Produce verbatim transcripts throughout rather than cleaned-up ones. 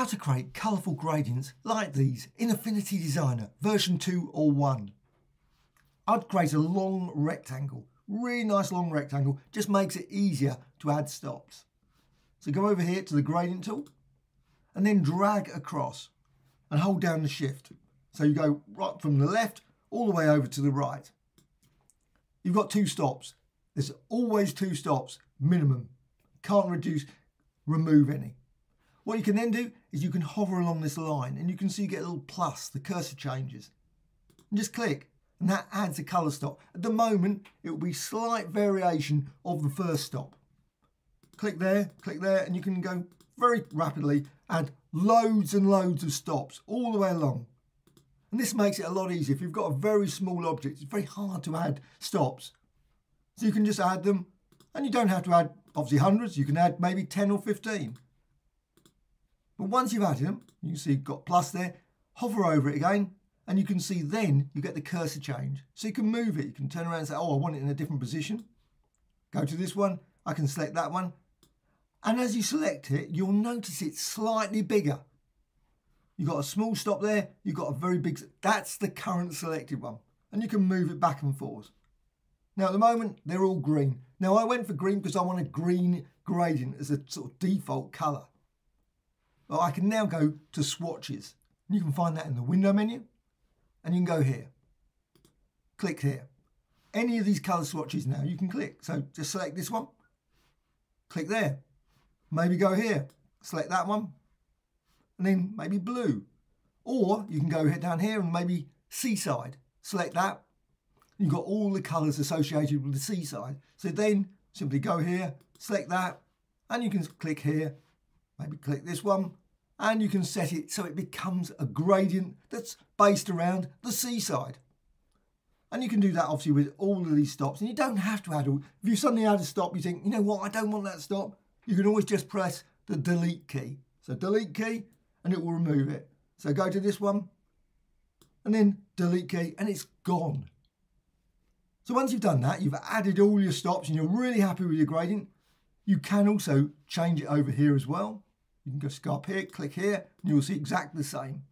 How to create colourful gradients like these in Affinity Designer version two or one. I'd create a long rectangle, really nice long rectangle, just makes it easier to add stops. So go over here to the gradient tool and then drag across and hold down the shift. So you go right from the left all the way over to the right. You've got two stops. There's always two stops, minimum. Can't reduce, remove any. What you can then do is you can hover along this line and you can see you get a little plus, the cursor changes. And just click and that adds a colour stop. At the moment, it will be slight variation of the first stop. Click there, click there, and you can go very rapidly, add loads and loads of stops all the way along. And this makes it a lot easier. If you've got a very small object, it's very hard to add stops. So you can just add them and you don't have to add obviously hundreds, you can add maybe ten or fifteen. But once you've added them, you see you've got plus there, hover over it again, and you can see then you get the cursor change. So you can move it, you can turn around and say, oh, I want it in a different position. Go to this one, I can select that one. And as you select it, you'll notice it's slightly bigger. You've got a small stop there, you've got a very big, that's the current selected one. And you can move it back and forth. Now at the moment, they're all green. Now I went for green because I want a green gradient as a sort of default color. Well, I can now go to swatches. You can find that in the window menu and you can go here, click here. Any of these color swatches now you can click. So just select this one, click there, maybe go here, select that one and then maybe blue. Or you can go down here and maybe seaside, select that. You've got all the colors associated with the seaside. So then simply go here, select that and you can click here, maybe click this one. And you can set it so it becomes a gradient that's based around the seaside. And you can do that obviously with all of these stops and you don't have to add all. If you suddenly add a stop, you think, you know what, I don't want that stop. You can always just press the delete key. So delete key and it will remove it. So go to this one and then delete key and it's gone. So once you've done that, you've added all your stops and you're really happy with your gradient. You can also change it over here as well. You can just go up here, click here, and you'll see exactly the same.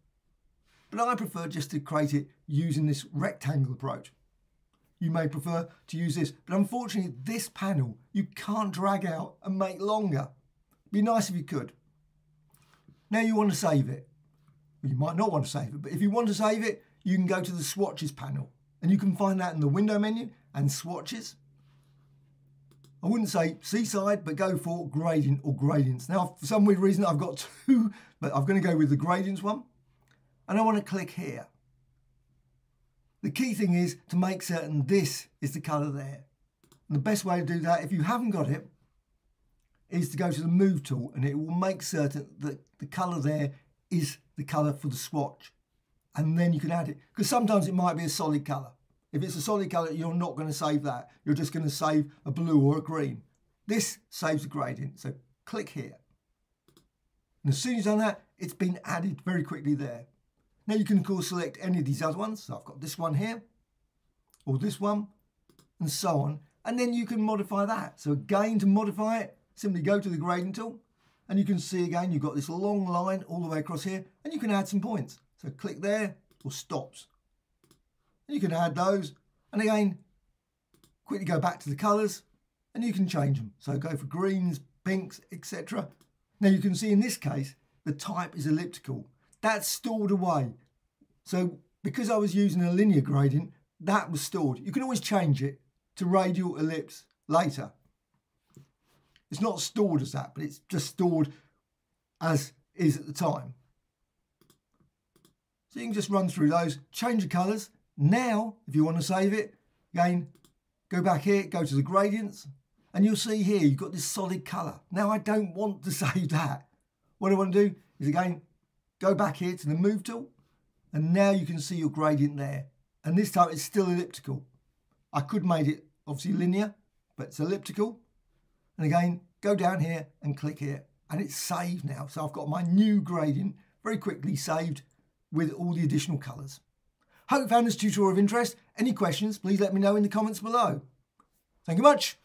But I prefer just to create it using this rectangle approach. You may prefer to use this, but unfortunately this panel, you can't drag out and make longer. It'd be nice if you could. Now you want to save it. Well, you might not want to save it, but if you want to save it, you can go to the swatches panel and you can find that in the window menu and swatches. I wouldn't say seaside, but go for gradient or gradients. Now, for some weird reason, I've got two, but I'm going to go with the gradients one. And I want to click here. The key thing is to make certain this is the color there. And the best way to do that, if you haven't got it, is to go to the move tool and it will make certain that the color there is the color for the swatch. And then you can add it, because sometimes it might be a solid color. If it's a solid colour, you're not going to save that. You're just going to save a blue or a green. This saves a gradient, so click here. And as soon as you've done that, it's been added very quickly there. Now you can, of course, select any of these other ones. So I've got this one here, or this one, and so on. And then you can modify that. So again, to modify it, simply go to the gradient tool, and you can see again, you've got this long line all the way across here, and you can add some points. So click there, or stops. You can add those and again, quickly go back to the colours and you can change them. So go for greens, pinks, et cetera. Now you can see in this case, the type is elliptical. That's stored away. So because I was using a linear gradient, that was stored. You can always change it to radial, ellipse later. It's not stored as that, but it's just stored as is at the time. So you can just run through those, change the colours. Now, if you want to save it, again, go back here, go to the gradients, and you'll see here, you've got this solid color. Now, I don't want to save that. What I want to do is, again, go back here to the move tool, and now you can see your gradient there. And this time, it's still elliptical. I could make it, obviously, linear, but it's elliptical. And again, go down here and click here, and it's saved now. So I've got my new gradient very quickly saved with all the additional colors. Hope you found this tutorial of interest. Any questions, please let me know in the comments below. Thank you much.